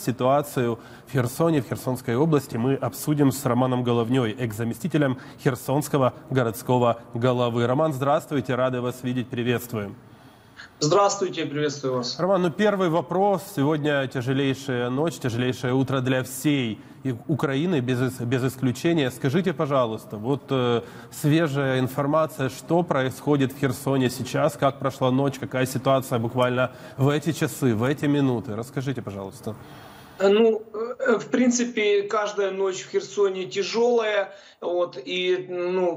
Ситуацию в Херсоне, в Херсонской области мы обсудим с Романом Головней, экс-заместителем херсонского городского головы. Роман, здравствуйте, рады вас видеть, приветствуем. Здравствуйте, приветствую вас. Роман, первый вопрос. Сегодня тяжелейшая ночь, тяжелейшее утро для всей Украины, без исключения. Скажите, пожалуйста, вот свежая информация, что происходит в Херсоне сейчас, как прошла ночь, какая ситуация буквально в эти часы, в эти минуты. Расскажите, пожалуйста. Ну, в принципе, каждая ночь в Херсоне тяжелая. Вот, и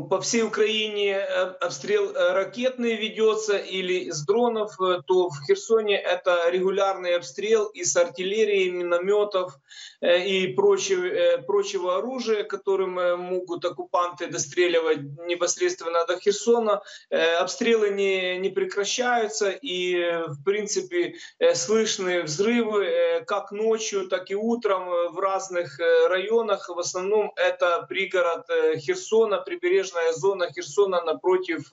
по всей Украине обстрел ракетный ведется или с дронов, то в Херсоне это регулярный обстрел из артиллерии, минометов и прочего оружия, которым могут оккупанты достреливать непосредственно до Херсона. Обстрелы не прекращаются, и в принципе слышны взрывы как ночью, так и утром в разных районах. В основном это пригород Херсона, прибрежная зона Херсона напротив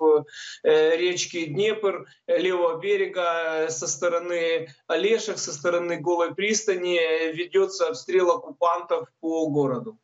речки Днепр, левого берега, со стороны Олешек, со стороны Голой пристани ведется обстрел оккупантов по городу.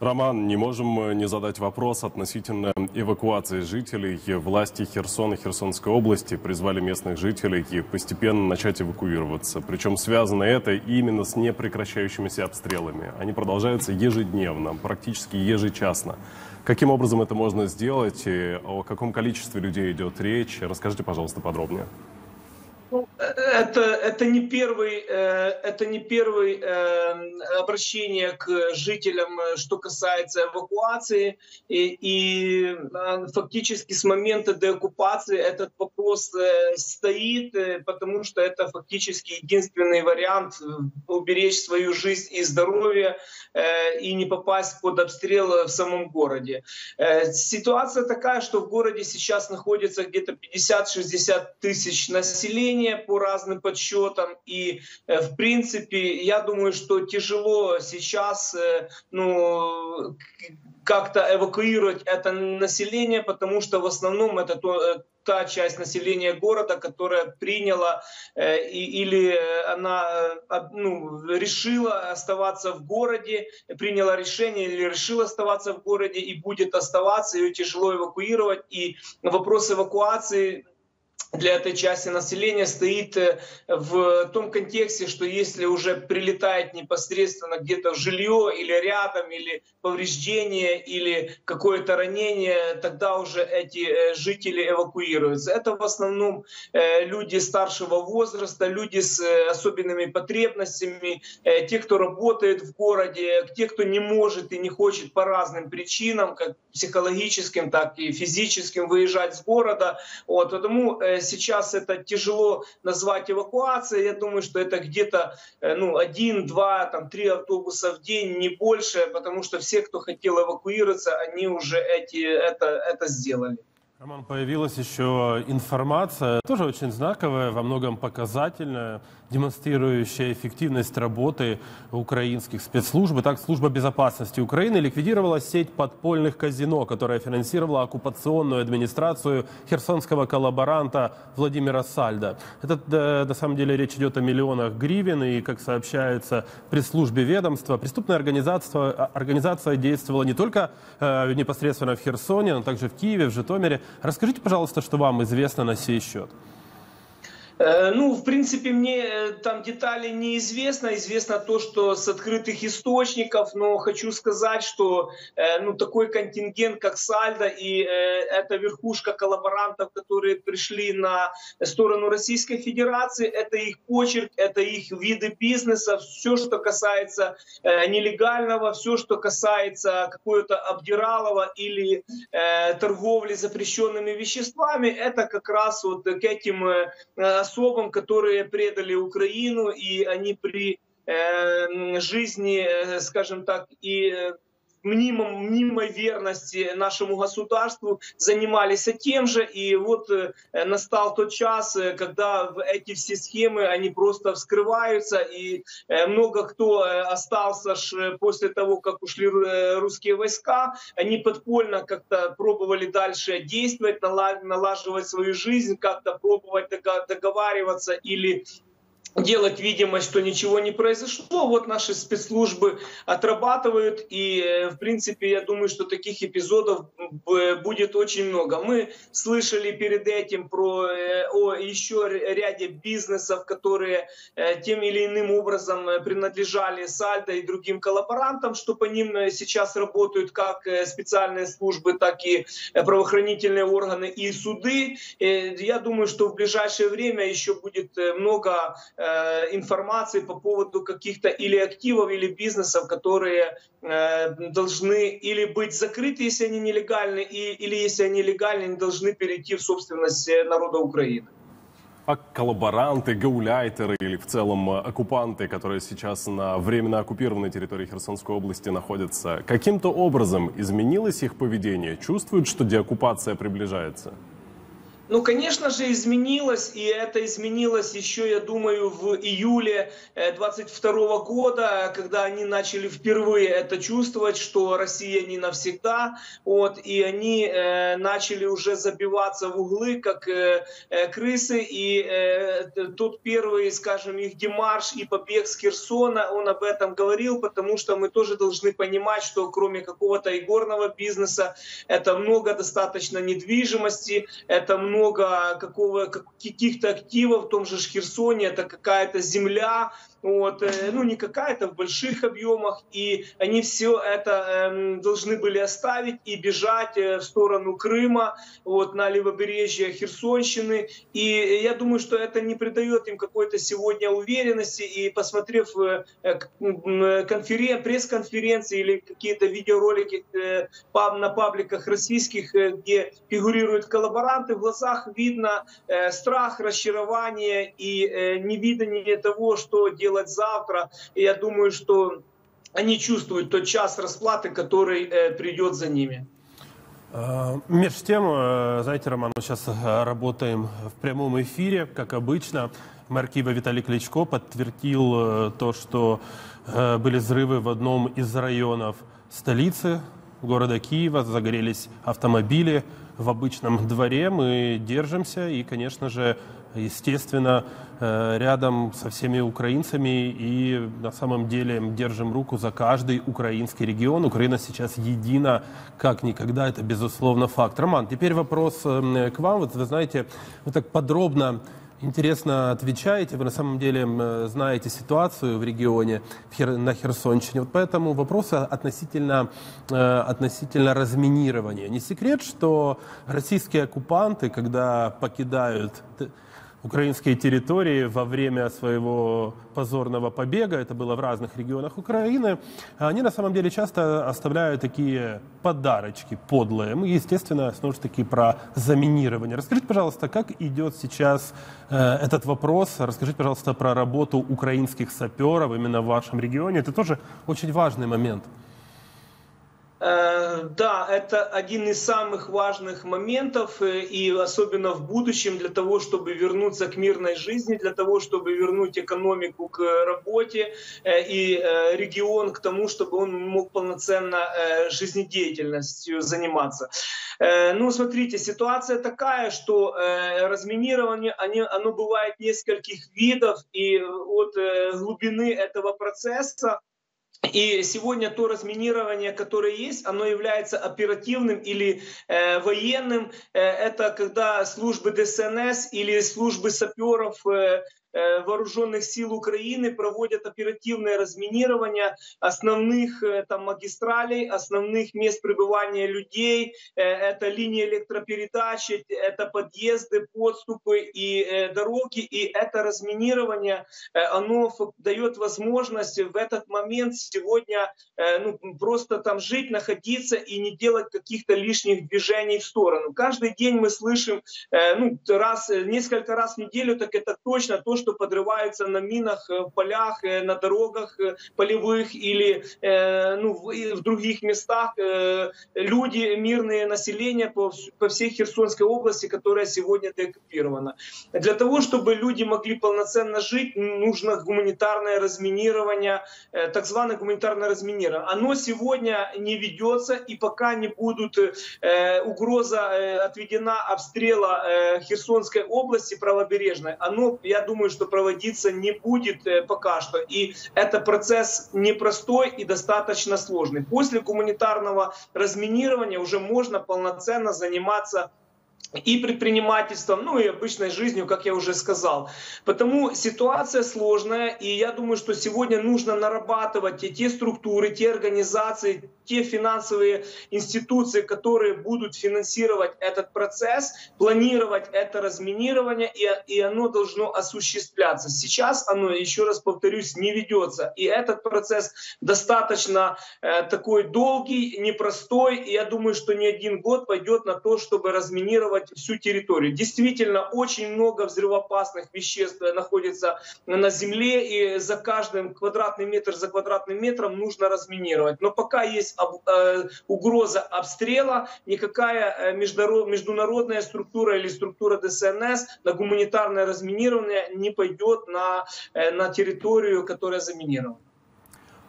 Роман, не можем не задать вопрос относительно эвакуации жителей. Власти Херсона и Херсонской области призвали местных жителей постепенно начать эвакуироваться. Причем связано это именно с непрекращающимися обстрелами. Они продолжаются ежедневно, практически ежечасно. Каким образом это можно сделать и о каком количестве людей идет речь? Расскажите, пожалуйста, подробнее. Это не первое обращение к жителям, что касается эвакуации. И фактически с момента деоккупации этот вопрос стоит, потому что это фактически единственный вариант уберечь свою жизнь и здоровье и не попасть под обстрел в самом городе. Ситуация такая, что в городе сейчас находится где-то 50-60 тысяч населения, по разным подсчетам, и в принципе я думаю, что тяжело сейчас как-то эвакуировать это население, потому что в основном это та часть населения города, которая приняла или она решила оставаться в городе, приняла решение или решила оставаться в городе и будет оставаться, ее тяжело эвакуировать, и вопрос эвакуации для этой части населения стоит в том контексте, что если уже прилетает непосредственно где-то в жилье или рядом, или повреждение, или какое-то ранение, тогда уже эти жители эвакуируются. Это в основном люди старшего возраста, люди с особенными потребностями, те, кто работает в городе, те, кто не может и не хочет по разным причинам, как психологическим, так и физическим, выезжать с города. Вот, потому сейчас это тяжело назвать эвакуацией. Я думаю, что это где-то 1, 2, 3 автобуса в день, не больше, потому что все, кто хотел эвакуироваться, они уже это сделали. Роман, появилась еще информация, тоже очень знаковая, во многом показательная, демонстрирующая эффективность работы украинских спецслужб. Так, служба безопасности Украины ликвидировала сеть подпольных казино, которая финансировала оккупационную администрацию херсонского коллаборанта Владимира Сальда. Это, на самом деле, речь идет о миллионах гривен, и, как сообщается в пресс-службе ведомства, преступная организация действовала не только непосредственно в Херсоне, но также в Киеве, в Житомире. Расскажите, пожалуйста, что вам известно на сей счет. Ну, в принципе, мне там детали неизвестно. Известно то, что с открытых источников, но хочу сказать, что такой контингент, как Сальда, и эта верхушка коллаборантов, которые пришли на сторону Российской Федерации, это их почерк, это их виды бизнеса, все, что касается нелегального, все, что касается какого-то обдиралова или торговли запрещенными веществами, это как раз вот к этим особам, которые предали Украину, и они при жизни, скажем так, и мнимой верности нашему государству занимались тем же. И вот настал тот час, когда эти все схемы, они просто вскрываются, и много кто остался после того, как ушли русские войска, они подпольно как-то пробовали дальше действовать, налаживать свою жизнь, как-то пробовать договариваться или делать видимость, что ничего не произошло. Вот наши спецслужбы отрабатывают, и, в принципе, я думаю, что таких эпизодов будет очень много. Мы слышали перед этим о еще ряде бизнесов, которые тем или иным образом принадлежали Сальдо и другим коллаборантам, что по ним сейчас работают как специальные службы, так и правоохранительные органы и суды. Я думаю, что в ближайшее время еще будет много информации по поводу каких-то или активов, или бизнесов, которые должны или быть закрыты, если они нелегальны, или если они легальны, они должны перейти в собственность народа Украины. А коллаборанты, гауляйтеры или в целом оккупанты, которые сейчас на временно оккупированной территории Херсонской области находятся, каким-то образом изменилось их поведение? Чувствуют, что деоккупация приближается? Ну, конечно же, изменилось, и это изменилось еще, я думаю, в июле 2022 года, когда они начали впервые это чувствовать, что Россия не навсегда, вот, и они начали уже забиваться в углы, как крысы, и тот первый, скажем, их демарш и побег с Херсона, он об этом говорил, потому что мы тоже должны понимать, что кроме какого-то игорного бизнеса, это много достаточно недвижимости, это много каких-то активов в том же Херсоне, это какая-то земля, вот, ну не какая-то, в больших объемах, и они все это должны были оставить и бежать в сторону Крыма, вот, на левобережье Херсонщины, и я думаю, что это не придает им какой-то сегодня уверенности, и посмотрев пресс-конференции или какие-то видеоролики на пабликах российских, где фигурируют коллаборанты, в глазах видно страх, разочарование и невидание того, что делать завтра. И я думаю, что они чувствуют тот час расплаты, который придет за ними. Меж тем, знаете, Роман, мы сейчас работаем в прямом эфире, как обычно. Мэр Киева Виталий Кличко подтвердил то, что были взрывы в одном из районов столицы города Киева, загорелись автомобили в обычном дворе. Мы держимся и, конечно же, естественно, рядом со всеми украинцами и на самом деле держим руку за каждый украинский регион. Украина сейчас едина как никогда, это безусловно факт. Роман, теперь вопрос к вам. Вот вы знаете, вы так подробно, интересно отвечаете, вы на самом деле знаете ситуацию в регионе, на Херсонщине. Вот поэтому вопрос относительно разминирования. Не секрет, что российские оккупанты, когда покидают украинские территории во время своего позорного побега, это было в разных регионах Украины, они на самом деле часто оставляют такие подарочки подлые. Мы, естественно, снова-таки про заминирование. Расскажите, пожалуйста, как идет сейчас этот вопрос, расскажите, пожалуйста, про работу украинских саперов именно в вашем регионе. Это тоже очень важный момент. Да, это один из самых важных моментов, и особенно в будущем, для того, чтобы вернуться к мирной жизни, для того, чтобы вернуть экономику к работе и регион к тому, чтобы он мог полноценно жизнедеятельностью заниматься. Ну, смотрите, ситуация такая, что разминирование, оно бывает нескольких видов, и от глубины этого процесса. И сегодня то разминирование, которое есть, оно является оперативным или военным. Это когда службы ДСНС или службы саперов вооруженных сил Украины проводят оперативное разминирование основных там магистралей, основных мест пребывания людей, это линии электропередачи, это подъезды, подступы и дороги, и это разминирование, оно дает возможность в этот момент сегодня просто там жить, находиться и не делать каких-то лишних движений в сторону. Каждый день мы слышим, несколько раз в неделю, так это точно то, что подрываются на минах, в полях, на дорогах полевых или в других местах люди, мирное население по всей Херсонской области, которая сегодня деоккупирована. Для того, чтобы люди могли полноценно жить, нужно гуманитарное разминирование, так званое гуманитарное разминирование. Оно сегодня не ведется, и пока не будет угроза отведена обстрела Херсонской области правобережной, оно, я думаю, что проводиться не будет пока что. И это процесс непростой и достаточно сложный. После гуманитарного разминирования уже можно полноценно заниматься и предпринимательством, ну и обычной жизнью, как я уже сказал. Потому ситуация сложная, и я думаю, что сегодня нужно нарабатывать те структуры, те организации, те финансовые институции, которые будут финансировать этот процесс, планировать это разминирование, и оно должно осуществляться. Сейчас оно, еще раз повторюсь, не ведется. И этот процесс достаточно такой долгий, непростой, и я думаю, что не один год пойдет на то, чтобы разминировать всю территорию. Действительно, очень много взрывоопасных веществ находится на земле, и за каждым квадратным метром за квадратным метром нужно разминировать. Но пока есть угроза обстрела, никакая международная структура или структура ДСНС на гуманитарное разминирование не пойдет на территорию, которая заминирована.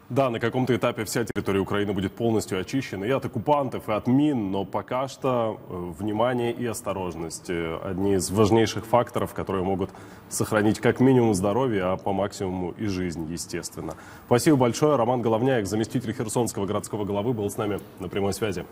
Да, на каком-то этапе вся территория Украины будет полностью очищена и от оккупантов, и от мин, но пока что внимание и осторожность — одни из важнейших факторов, которые могут сохранить как минимум здоровье, а по максимуму и жизнь, естественно. Спасибо большое. Роман Головняй, заместитель херсонского городского головы, был с нами на прямой связи.